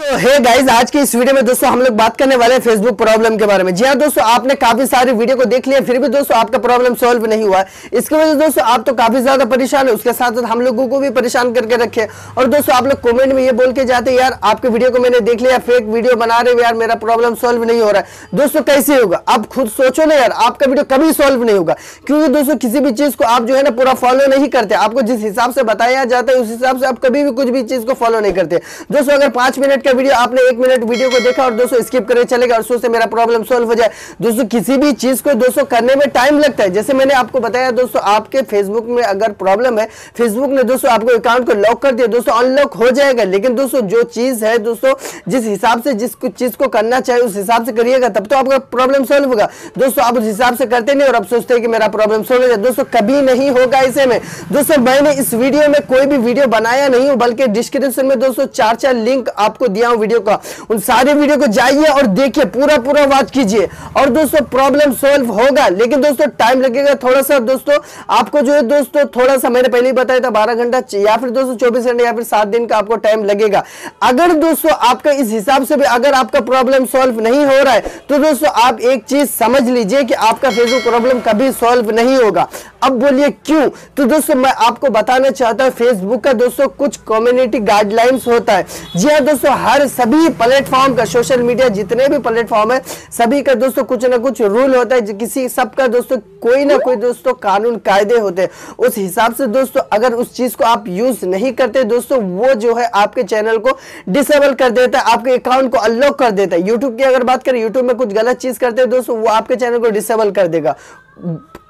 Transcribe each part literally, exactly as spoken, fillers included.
तो hey guys, आज के इस वीडियो में दोस्तों हम लोग बात करने वाले हैं फेसबुक प्रॉब्लम के बारे में। जी हाँ दोस्तों, आपने काफी सारे वीडियो को देख लिया फिर भी दोस्तों आपका प्रॉब्लम सॉल्व नहीं हुआ। इसके वजह से दोस्तों आप तो काफी ज्यादा परेशान है, उसके साथ साथ हम लोगों को भी परेशान करके रखे। और दोस्तों आप लोग कॉमेंट में ये बोल के जाते हैं, यार आपके वीडियो को मैंने देख लिया, फेक वीडियो बना रहे हो यार, मेरा प्रॉब्लम सॉल्व नहीं हो रहा है। दोस्तों कैसे होगा आप खुद सोचो ना यार, आपका वीडियो कभी सॉल्व नहीं होगा, क्योंकि दोस्तों किसी भी चीज को आप जो है ना पूरा फॉलो नहीं करते। आपको जिस हिसाब से बताया जाता है उस हिसाब से आप कभी भी कुछ भी चीज को फॉलो नहीं करते। दोस्तों अगर पांच मिनट का वीडियो आपने एक मिनट वीडियो को देखा और दोस्तों स्किप करके चले गए और सोचे मेरा प्रॉब्लम सॉल्व हो जाए, दोस्तों किसी भी चीज को दोस्तों करने में टाइम लगता है। जैसे मैंने आपको बताया दोस्तों, आपके फेसबुक में अगर प्रॉब्लम है, फेसबुक ने दोस्तों आपको अकाउंट को लॉक कर दिया, दोस्तों अनलॉक हो जाएगा। लेकिन दोस्तों जो चीज है दोस्तों, जिस हिसाब से जिस चीज को करना चाहिए उस हिसाब से करिएगा, तब तो आपका प्रॉब्लम सॉल्व होगा। दोस्तों आप उस हिसाब से करते नहीं और आप सोचते हैं कि मेरा प्रॉब्लम सॉल्व हो जाए, दोस्तों कभी नहीं होगा। ऐसे में दोस्तों मैंने इस वीडियो में कोई भी वीडियो बनाया नहीं हूं, बल्कि डिस्क्रिप्शन में दोस्तों चार चार लिंक आपको दिया हूं वीडियो का, उन सारे वीडियो को जाइए और देखिए, पूरा पूरा वॉच कीजिए और दोस्तों प्रॉब्लम सॉल्व होगा। लेकिन दोस्तों टाइम लगेगा थोड़ा सा। दोस्तों आपको जो है दोस्तों थोड़ा सा मैंने पहले ही बताया था, बारह घंटा या फिर दोस्तों चौबीस घंटे या फिर सात दिन का आपको टाइम लगेगा। अगर दोस्तों आपका इस हिसाब से भी अगर आपका प्रॉब्लम सॉल्व नहीं हो रहा है तो दोस्तों आप एक चीज समझ लीजिए कि आपका फेसबुक प्रॉब्लम कभी सॉल्व नहीं होगा। अब बोलिए क्यों? तो दोस्तों मैं आपको बताना चाहता हूँ, फेसबुक का दोस्तों कुछ कम्युनिटी गाइडलाइंस होता है। जी हाँ दोस्तों, हर सभी प्लेटफॉर्म का, सोशल मीडिया जितने भी प्लेटफॉर्म है सभी का दोस्तों कुछ ना कुछ रूल होता है। किसी सबका दोस्तों कोई ना कोई दोस्तों कानून कायदे होते हैं। उस हिसाब से दोस्तों अगर उस चीज को आप यूज नहीं करते दोस्तों, वो जो है आपके चैनल को डिसेबल कर देता है, आपके अकाउंट को अनलॉक कर देता है। यूट्यूब की अगर बात करें, यूट्यूब में कुछ गलत चीज करते हैं दोस्तों, वो आपके चैनल को डिसेबल कर देगा,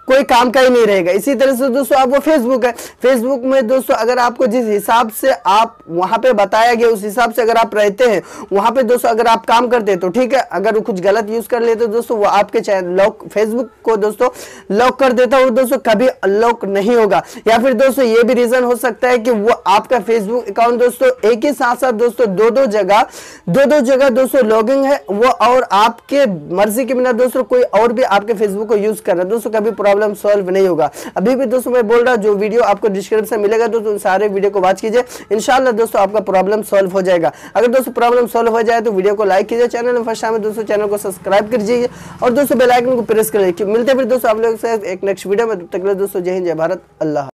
कोई काम का ही नहीं रहेगा। इसी तरह से दोस्तों आप वो फेसबुक है, फेसबुक में दोस्तों अगर आपको जिस हिसाब से आप वहां पे बताया गया उस हिसाब से अगर आप रहते हैं, वहां पे दोस्तों अगर आप काम करते हैं तो ठीक है, अगर वो कुछ गलत यूज कर लेते दोस्तों वो आपके चैनल लॉक, फेसबुक को दोस्तों लॉक कर देता है, वो दोस्तों कभी अनलॉक नहीं होगा। या फिर दोस्तों ये भी रीजन हो सकता है कि वो आपका फेसबुक अकाउंट दोस्तों एक ही साथ साथ दोस्तों दो दो जगह दो दो जगह दोस्तों लॉगिंग है वो, और आपके मर्जी के बिना दोस्तों कोई और भी आपके फेसबुक को यूज कर रहा है, दोस्तों कभी प्रॉब्लम सॉल्व नहीं होगा। अभी भी दोस्तों मैं बोल रहा हूं, जो वीडियो आपको डिस्क्रिप्शन मिलेगा दोस्तों उन सारे वीडियो को वॉच कीजिए, इंशाल्लाह दोस्तों आपका प्रॉब्लम सॉल्व हो जाएगा। अगर दोस्तों प्रॉब्लम सॉल्व हो जाए तो वीडियो को लाइक कीजिए, चैनल में फर्स्ट टाइम दोस्तों चैनल को सब्सक्राइब कीजिए और दोस्तों बेल आइकन को प्रेस कर लीजिए। मिलते हैं फिर दोस्तों आप लोगों से एक नेक्स्ट वीडियो में, तब तक के लिए दोस्तों जय हिंद, जय भारत, अल्लाह।